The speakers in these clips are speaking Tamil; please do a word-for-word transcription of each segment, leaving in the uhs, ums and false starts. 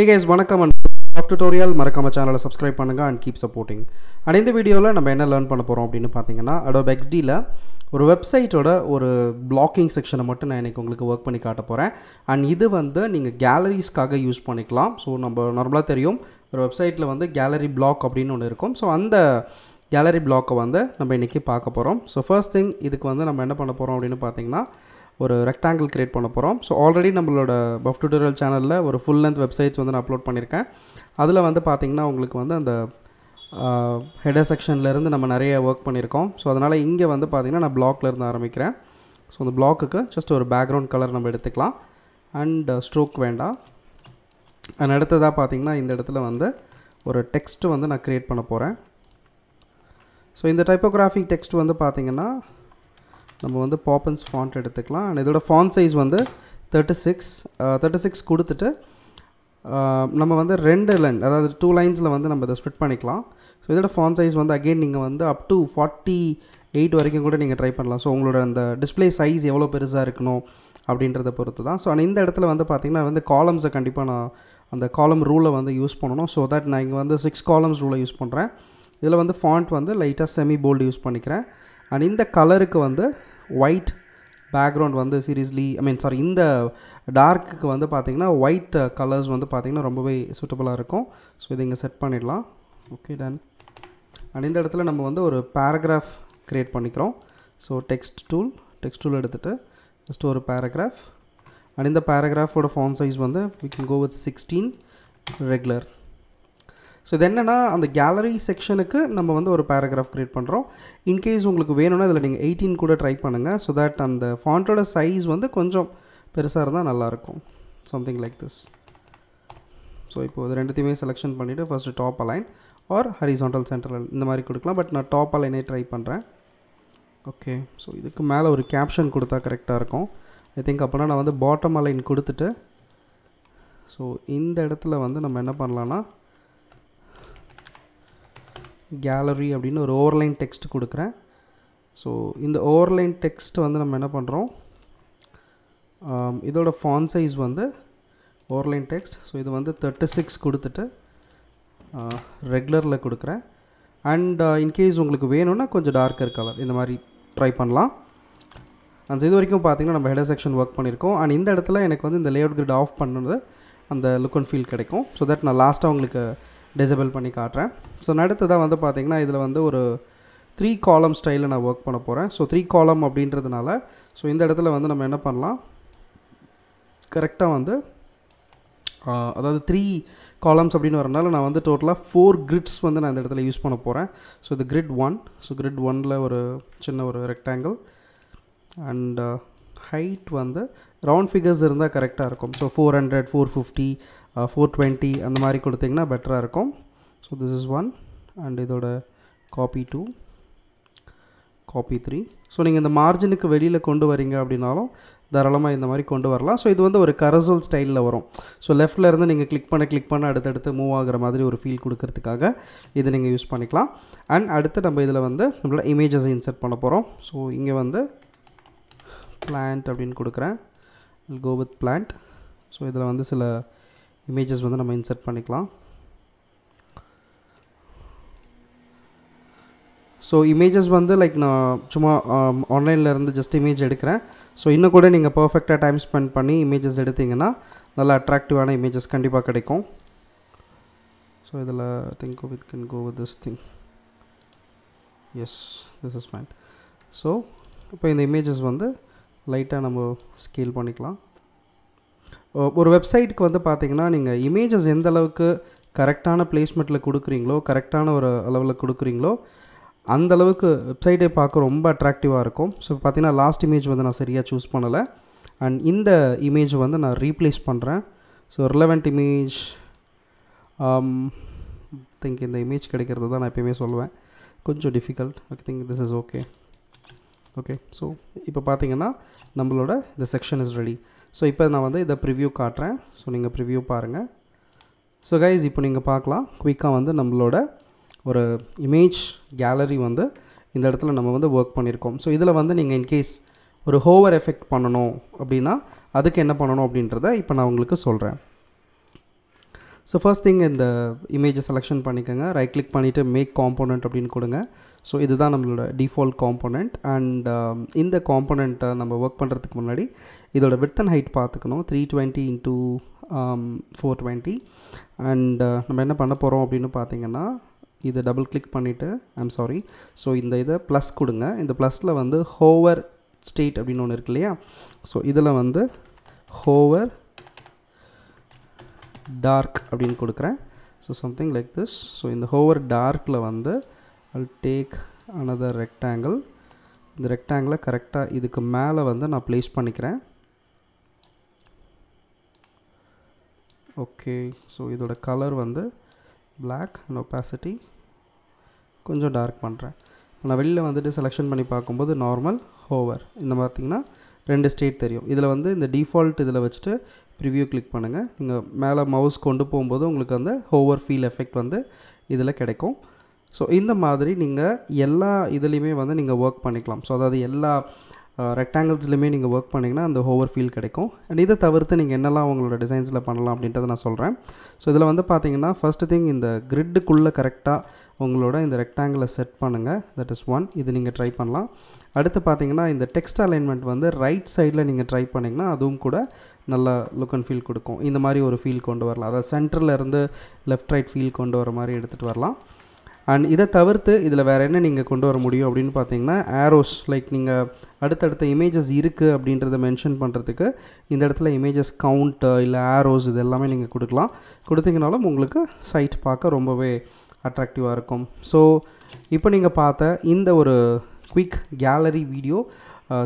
Hey guys, welcome and welcome to tutorial. Marakama channel subscribe pannunga and keep supporting. And in the video la namba enna learn panna porom appadinu pathina Adobe X D la ஒரு வெப்சைட்டோட ஒரு பிளாக்கிங் செக்ஷனை மட்டும் நான் இன்னைக்கு உங்களுக்கு ஒர்க் பண்ணி காட்ட போகிறேன். அண்ட் இது வந்து நீங்கள் கேலரிஸ்க்காக யூஸ் பண்ணிக்கலாம். ஸோ நம்ம நார்மலாக தெரியும் ஒரு வெப்சைட்டில் வந்து கேலரி பிளாக் அப்படின்னு ஒன்று இருக்கும். ஸோ அந்த கேலரி பிளாக்கை வந்து நம்ம இன்றைக்கி பார்க்க போகிறோம். ஸோ ஃபர்ஸ்ட் திங் இதுக்கு வந்து நம்ம என்ன பண்ண போகிறோம் அப்படின்னு பார்த்தீங்கன்னா ஒரு ரெக்டாங்கிள் கிரியேட் பண்ண போகிறோம். ஸோ ஆல்ரெடி நம்மளோட பஃப் டியூட்டோரியல் சேனலில் ஒரு ஃபுல் லென்த் வெப்சைட்ஸ் வந்து நான் அப்லோட் பண்ணியிருக்கேன். அதில் வந்து பார்த்திங்கன்னா உங்களுக்கு வந்து அந்த ஹெடர் செக்ஷன்லேருந்து நம்ம நிறைய ஒர்க் பண்ணியிருக்கோம். ஸோ அதனால் இங்கே வந்து பார்த்திங்கன்னா நான் பிளாக்லேருந்து ஆரம்பிக்கிறேன். ஸோ அந்த பிளாக்குக்கு ஜஸ்ட் ஒரு பேக்ரவுண்ட் கலர் நம்ம எடுத்துக்கலாம் அண்ட் ஸ்ட்ரோக் வேண்டாம். அண்ட் அடுத்ததாக பார்த்திங்கன்னா இந்த இடத்துல வந்து ஒரு டெக்ஸ்ட்டு வந்து நான் க்ரியேட் பண்ண போகிறேன். ஸோ இந்த டைப்போகிராஃபிக் டெக்ஸ்ட் வந்து பார்த்திங்கன்னா நம்ம வந்து பாப்பன்ஸ் ஃபாண்ட் எடுத்துக்கலாம். அண்ட் இதோட ஃபாண்ட் சைஸ் வந்து தேர்ட்டி சிக்ஸ் தேர்ட்டி சிக்ஸ் கொடுத்துட்டு நம்ம வந்து ரெண்டு லைன் அதாவது டூ லைன்ஸில் வந்து நம்ம இதை ஸ்ப்ளிட் பண்ணிக்கலாம். ஸோ இதோட ஃபாண்ட் சைஸ் வந்து அகெயின் நீங்கள் வந்து அப் டு ஃபார்ட்டி எயிட் வரைக்கும் கூட நீங்கள் ட்ரை பண்ணலாம். ஸோ உங்களோட அந்த டிஸ்பிளே சைஸ் எவ்வளோ பெருசாக இருக்கணும் அப்படின்றத பொறுத்து தான். ஸோ ஆனால் இந்த இடத்துல வந்து பார்த்திங்கன்னா வந்து காலம்ஸை கண்டிப்பாக நான் அந்த காலம் ரூலை வந்து யூஸ் பண்ணணும். ஸோ தட் நான் இங்கே வந்து சிக்ஸ் காலம்ஸ் ரூலை யூஸ் பண்ணுறேன். இதில் வந்து ஃபாண்ட் வந்து லைட்டாக செமி போல்டு யூஸ் பண்ணிக்கிறேன். அண்ட் இந்த கலருக்கு வந்து ஒயிட் பேக்ரவுண்ட் வந்து சீரியஸ்லி ஐ மீன் சாரி இந்த டார்க்குக்கு வந்து பார்த்திங்கன்னா ஒயிட் கலர்ஸ் வந்து பார்த்திங்கன்னா ரொம்பவே சூட்டபுளாக இருக்கும். ஸோ இதை இங்கே செட் பண்ணிடலாம். Okay done. அண்ட் இந்த இடத்துல நம்ம வந்து ஒரு பேராகிராஃப் க்ரியேட் பண்ணிக்கிறோம். So text tool text tool எடுத்துகிட்டு ஜஸ்ட் ஒரு பேராகிராஃப். அண்ட் இந்த பேராகிராஃபோட ஃபாண்ட் சைஸ் வந்து we can go with sixteen regular. So இது என்னென்னா அந்த கேலரி செக்ஷனுக்கு நம்ம வந்து ஒரு பேராகிராஃப் க்ரியேட் பண்ணுறோம். இன்கேஸ் உங்களுக்கு வேணும்னா இதில் நீங்கள் எயிட்டீன் கூட ட்ரை பண்ணுங்கள். ஸோ தட் அந்த ஃபாண்டோட சைஸ் வந்து கொஞ்சம் பெருசாக இருந்தால் நல்லாயிருக்கும். Something like this. ஸோ இப்போ இது ரெண்டுத்தையுமே செலெக்ஷன் பண்ணிவிட்டு first top align or horizontal சென்டரில் இந்த மாதிரி கொடுக்கலாம். பட் நான் டாப் அலைனே ட்ரை பண்ணுறேன். ஓகே. ஸோ இதுக்கு மேலே ஒரு கேப்ஷன் கொடுத்தா கரெக்டாக இருக்கும் ஐ திங்க். அப்போனா நான் வந்து பாட்டம் அலைன் கொடுத்துட்டு ஸோ இந்த இடத்துல வந்து நம்ம என்ன பண்ணலான்னா கேலரி அப்படின்னு ஒரு ஓவர்லைன் டெக்ஸ்ட் கொடுக்குறேன். ஸோ இந்த ஓவர்லைன் டெக்ஸ்ட் வந்து நம்ம என்ன பண்ணுறோம் இதோட ஃபாண்ட் சைஸ் வந்து ஓவர்லைன் டெக்ஸ்ட். ஸோ இது வந்து தேர்ட்டி சிக்ஸ் கொடுத்துட்டு ரெகுலரில் கொடுக்குறேன். அண்ட் இன்கேஸ் உங்களுக்கு வேணும்னா கொஞ்சம் டார்க்கர் கலர் இந்த மாதிரி ட்ரை பண்ணலாம். அந்த இது வரைக்கும் பார்த்திங்கன்னா நம்ம ஹெடர் செக்ஷன் ஒர்க் பண்ணியிருக்கோம். அண்ட் இந்த இடத்துல எனக்கு வந்து இந்த லேஅவுட் கிரிட் ஆஃப் பண்ணுறது அந்த லுக் அண்ட் ஃபீல் கிடைக்கும். ஸோ தட் நான் லாஸ்ட்டாக உங்களுக்கு டிசபிள் பண்ணி காட்டுறேன். ஸோ அடுத்ததாக வந்து பார்த்திங்கன்னா இதில் வந்து ஒரு த்ரீ காலம் ஸ்டைலில் நான் ஒர்க் பண்ண போகிறேன். ஸோ த்ரீ காலம் அப்படின்றதுனால ஸோ இந்த இடத்துல வந்து நம்ம என்ன பண்ணலாம் கரெக்டாக வந்து அதாவது த்ரீ காலம்ஸ் அப்படின்னு வரனால நான் வந்து டோட்டலாக ஃபோர் கிரிட்ஸ் வந்து நான் இந்த இடத்துல யூஸ் பண்ண போகிறேன். ஸோ இது கிரிட் ஒன். ஸோ கிரிட் ஒன்னில் ஒரு சின்ன ஒரு ரெக்டாங்கிள் அண்ட் ஹைட் வந்து ரவுண்ட் ஃபிகர்ஸ் இருந்தால் கரெக்டாக இருக்கும். So four hundred four fifty four twenty அந்த மாதிரி கொடுத்திங்கன்னா பெட்டராக இருக்கும். So this is one. And இதோட copy two copy three. So நீங்கள் இந்த மார்ஜினுக்கு வெளியில் கொண்டு வரீங்க அப்படின்னாலும் தாராளமாக இந்த மாதிரி கொண்டு வரலாம். ஸோ இது வந்து ஒரு கரசோல் ஸ்டைலில் வரும். ஸோ லெஃப்டில் இருந்து நீங்கள் கிளிக் பண்ண கிளிக் பண்ண அடுத்தடுத்து மூவ் ஆகிற மாதிரி ஒரு ஃபீல் கொடுக்கறதுக்காக இதை நீங்கள் யூஸ் பண்ணிக்கலாம். அண்ட் அடுத்து நம்ம இதில் வந்து நம்மளோட இமேஜஸை இன்சர்ட் பண்ண போகிறோம். ஸோ இங்கே வந்து பிளான்ட் அப்படின்னு கொடுக்குறேன். Will go with plant. So இதில் வந்து சில இமேஜஸ் வந்து நம்ம இன்சர்ட் பண்ணிக்கலாம். ஸோ இமேஜஸ் வந்து லைக் நான் சும்மா ஆன்லைனில் இருந்து ஜஸ்ட் இமேஜ் எடுக்கிறேன். ஸோ இன்னும் கூட நீங்கள் பர்ஃபெக்டாக டைம் ஸ்பெண்ட் பண்ணி இமேஜஸ் எடுத்திங்கன்னா நல்லா அட்ராக்டிவான இமேஜஸ் கண்டிப்பாக கிடைக்கும். ஸோ இதில் think with can go with this thing. Yes, this is fine. So இப்போ இந்த இமேஜஸ் வந்து லைட்டாக நம்ம ஸ்கேல் பண்ணிக்கலாம். ஒரு வெப்சைட்டுக்கு வந்து பார்த்திங்கன்னா நீங்கள் இமேஜஸ் எந்த அளவுக்கு கரெக்டான பிளேஸ்மெண்ட்டில் கொடுக்குறீங்களோ கரெக்டான ஒரு அளவில் கொடுக்குறீங்களோ அந்தளவுக்கு வெப்சைட்டை பார்க்க ரொம்ப அட்ராக்டிவாக இருக்கும். ஸோ பார்த்திங்கன்னா லாஸ்ட் இமேஜ் வந்து நான் சரியாக சூஸ் பண்ணலை. அண்ட் இந்த இமேஜ் வந்து நான் ரீப்ளேஸ் பண்ணுறேன். ஸோ ரிலவெண்ட் இமேஜ் திங்க் இந்த இமேஜ் கிடைக்கிறது தான் நான் எப்பயுமே சொல்லுவேன். கொஞ்சம் difficult. Okay think this is okay. Okay. So இப்போ பார்த்திங்கன்னா நம்மளோட இந்த செக்ஷன் இஸ் ரெடி. ஸோ இப்போ நான் வந்து இதை ப்ரிவ்யூ காட்டுறேன். ஸோ நீங்கள் ப்ரிவ்யூ பாருங்கள். ஸோ கைஸ் இப்போ நீங்கள் பார்க்கலாம் குயிக்காக வந்து நம்மளோட ஒரு இமேஜ் கேலரி வந்து இந்த இடத்துல நம்ம வந்து ஒர்க் பண்ணியிருக்கோம். ஸோ இதில் வந்து நீங்கள் இன்கேஸ் ஒரு ஹோவர் எஃபெக்ட் பண்ணணும் அப்படின்னா அதுக்கு என்ன பண்ணணும் அப்படின்றத இப்போ நான் உங்களுக்கு சொல்கிறேன். So first thing in the image selection panikanga, right click panite make component appdin kodunga. So this is the default component and um, in the component uh, number work pandradhukku munadi idoda width and height paathukonom three twenty into four twenty and uh, nama enna panna porom appdinu paathina idu double click panite I'm sorry. So in the plus kodunga in the plus la vandu hover state appdinu one irukku. So idala vandu hover dark abdin kodukren. So something like this. So in the hover dark la vandu I'll take another rectangle. The rectangle correct ah idukku mele vandu na place panikiren. Okay, so idoda color vandu black and opacity konjam dark pandren. Na velila vandu selection panni paakumbodhu normal hover indha maathina ரெண்டு ஸ்டேட் தெரியும். இதில் வந்து இந்த டிஃபால்ட் இதில் வச்சுட்டு ப்ரிவியூ கிளிக் பண்ணுங்கள். நீங்கள் மேலே மவுஸ் கொண்டு போகும்போது உங்களுக்கு அந்த ஹோவர் ஃபீல் எஃபெக்ட் வந்து இதில் கிடைக்கும். ஸோ இந்த மாதிரி நீங்கள் எல்லா இதுலேயுமே வந்து நீங்கள் ஒர்க் பண்ணிக்கலாம். ஸோ அதாவது எல்லா ரெக்டாங்கிள்ஸ்லையுமே நீங்கள் ஒர்க் பண்ணிங்கன்னா அந்த ஹோவர் ஃபீல் கிடைக்கும். அண்ட் இதை தவிர்த்து நீங்கள் என்னெல்லாம் உங்களோட டிசைன்ஸில் பண்ணலாம் அப்படின்றத நான் சொல்கிறேன். ஸோ இதில் வந்து பார்த்தீங்கன்னா ஃபஸ்ட்டு திங் இந்த கிரிட்டுக்குள்ளே கரெக்டாக உங்களோட இந்த ரெக்டாங்கிளை செட் பண்ணுங்கள். That is one. இது நீங்கள் ட்ரை பண்ணலாம். அடுத்து பார்த்தீங்கன்னா இந்த டெக்ஸ்ட் அலைன்மெண்ட் வந்து ரைட் சைடில் நீங்கள் ட்ரை பண்ணிங்கன்னா அதுவும் கூட நல்லா லுக் அண்ட் ஃபீல் கொடுக்கும். இந்த மாதிரி ஒரு ஃபீல் கொண்டு வரலாம். அதாவது சென்டரில் இருந்து லெஃப்ட் ரைட் ஃபீல் கொண்டு வர மாதிரி எடுத்துகிட்டு வரலாம். அண்ட் இதை தவிர்த்து இதில் வேறு என்ன நீங்கள் கொண்டு வர முடியும் அப்படின்னு பார்த்தீங்கன்னா ஆரோஸ் லைக் நீங்கள் அடுத்தடுத்த இமேஜஸ் இருக்குது அப்படின்றத மென்ஷன் பண்ணுறதுக்கு இந்த இடத்துல இமேஜஸ் கவுண்ட் இல்லை ஆரோஸ் இது எல்லாமே நீங்கள் கொடுக்கலாம். கொடுத்தீங்கனாலும் உங்களுக்கு சைட் பார்க்க ரொம்பவே அட்ராக்டிவாக இருக்கும். ஸோ இப்போ நீங்கள் பார்த்த இந்த ஒரு குயிக் கேலரி வீடியோ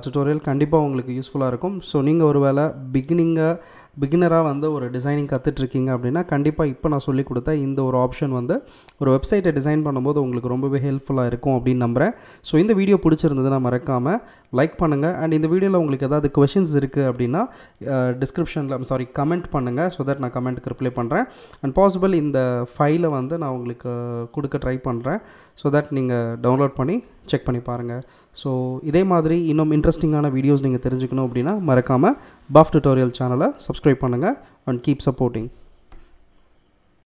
டுட்டோரியல் கண்டிப்பாக உங்களுக்கு யூஸ்ஃபுல்லாக இருக்கும். ஸோ நீங்கள் ஒரு வேளை பிகினிங்காக பிகினராக வந்து ஒரு டிசைனிங் கற்றுட்ருக்கீங்க அப்படின்னா கண்டிப்பாக இப்போ நான் சொல்லி கொடுத்த இந்த ஒரு ஆப்ஷன் வந்து ஒரு வெப்சைட்டை டிசைன் பண்ணும்போது உங்களுக்கு ரொம்பவே ஹெல்ப்ஃபுல்லாக இருக்கும் அப்படின்னு நம்புகிறேன். ஸோ இந்த வீடியோ பிடிச்சிருந்ததுன்னா மறக்காமல் லைக் பண்ணுங்கள். அண்ட் இந்த வீடியோவில் உங்களுக்கு ஏதாவது கொஷின்ஸ் இருக்குது அப்படின்னா டிஸ்கிரிப்ஷனில் சாரி கமெண்ட் பண்ணுங்கள். ஸோ தட் நான் கமெண்ட்டுக்கு ரிப்ளை பண்ணுறேன். அண்ட் பாசிபிள் இந்த ஃபைலை வந்து நான் உங்களுக்கு கொடுக்க ட்ரை பண்ணுறேன். ஸோ தட் நீங்கள் டவுன்லோட் பண்ணி செக் பண்ணி பாருங்கள். ஸோ இதே மாதிரி இன்னும் இன்ட்ரெஸ்டிங்கான வீடியோஸ் நீங்கள் தெரிஞ்சுக்கணும் அப்படின்னா மறக்காமல் பஃப் டுட்டோரியல் சேனலை சப்ஸ்கிரைப் பண்ணுங்கள். And keep supporting.